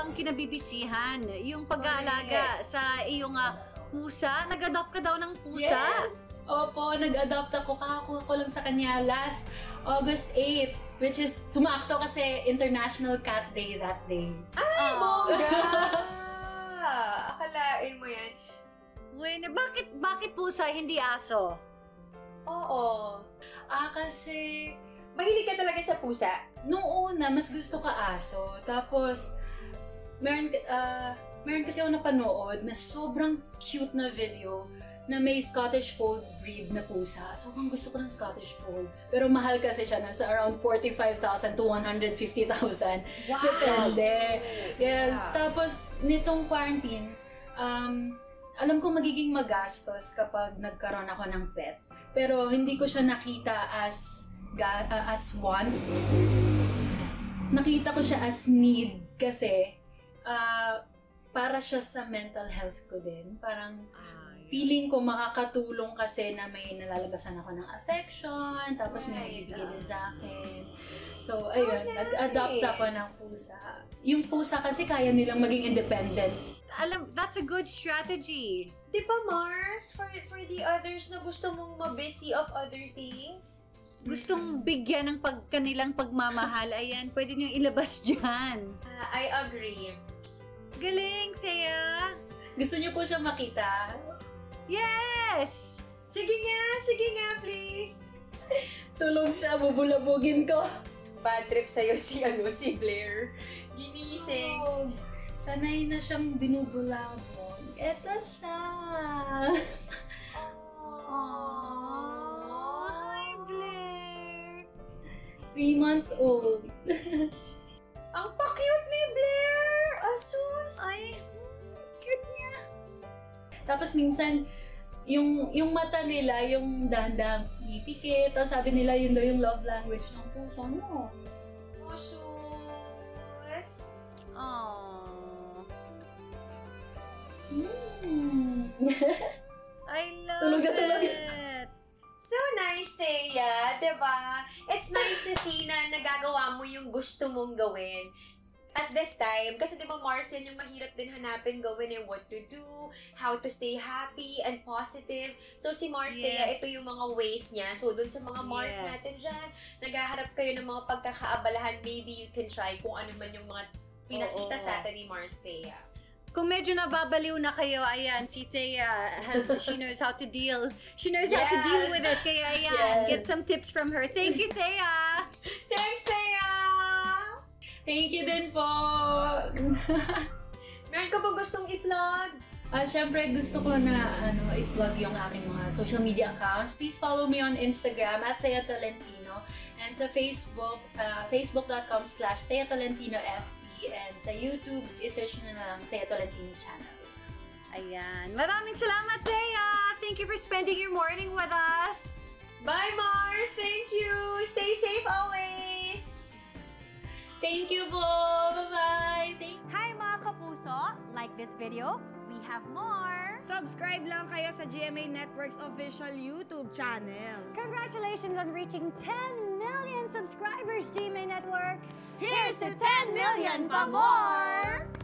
ang kinabibisihan, yung pag-aalaga sa iyong pusa. Nag-adopt ka daw ng pusa? Yes! Opo, nag-adopt ako. Kakakulong sa kanya last August 8, which is sumakto kasi International Cat Day that day. Ay, bongga! Akalain mo yan. When, bakit pusa, hindi aso? Oo. Kasi... Mahilig ka talaga sa pusa? Noong una, mas gusto ka aso. Tapos, meron kasi ako napanood na sobrang cute na video na may Scottish Fold breed na pusa. Sobrang gusto ko ng Scottish Fold. Pero mahal kasi siya, nasa around 45,000 to 150,000. Wow! Depende. Yes. Yeah. Tapos, nitong quarantine, alam ko magiging magastos kapag nagkaroon ako ng pet. Pero hindi ko siya nakita as want. Nakita ko siya as need kasi para siya sa mental health ko din. Parang feeling ko makakatulong kasi na may nalalabasan ako ng affection, tapos may nagbibigay din sa akin. So, ayun, nag-adopt ako ng pusa. Yung pusa kasi kaya nilang maging independent. Alam, that's a good strategy. Di ba, Mars? For the others na gusto mong mabusy of other things? Gustong bigyan ng kanilang pagmamahal, ayan, pwede niyong ilabas dyan. I agree. Galing, Thea! Gusto niyo po siya makita? Yes! Sige nga, please! Tulog siya, bubulabugin ko. Bad trip sa'yo si Blair. Ginising. Oh, sanay na siyang binubulabog. Eto siya! Three months old. Ang pa-cute ni Blair! Asus! Ay, cute niya. Tapos minsan, yung mata nila, yung dahan-dahang pipikit. Tapos sabi nila, yun daw yung love language ng puso mo. Asus! Aww. I love it! So nice, Thea, diba? It's nice to see na nagagawa mo yung gusto mong gawin at this time. Kasi diba, Mars, yan yung mahirap din hanapin gawin yung what to do, how to stay happy and positive. So si Mars, Thea, ito yung mga ways niya. So dun sa mga Mars natin dyan, naghaharap kayo ng mga pagkakaabalahan, maybe you can try kung ano man yung mga pinakita sa atin ni Mars, Thea. Kung medyo nababaliw na kayo, ayan, si Thea, she knows how to deal. She knows how to deal with it. Kaya ayan, get some tips from her. Thank you, Thea! Thanks, Thea! Thank you din po! Meron ka ba gustong i-plug? Siyempre, gusto ko na i-plug yung aking mga social media accounts. Please follow me on Instagram at Thea Tolentino and sa Facebook, facebook.com/TheaTolentinoFB. And sa YouTube, isearch na lang Thea Tolentino channel. Ayan. Maraming salamat, Thea! Thank you for spending your morning with us! Bye, Mars! Thank you! Stay safe always! Thank you po! Bye-bye! Hi, mga kapuso! Like this video? We have more! Subscribe lang kayo sa GMA Network's official YouTube channel! Congratulations on reaching 10 million subscribers, GMA Network! Here's to 10 million pa more!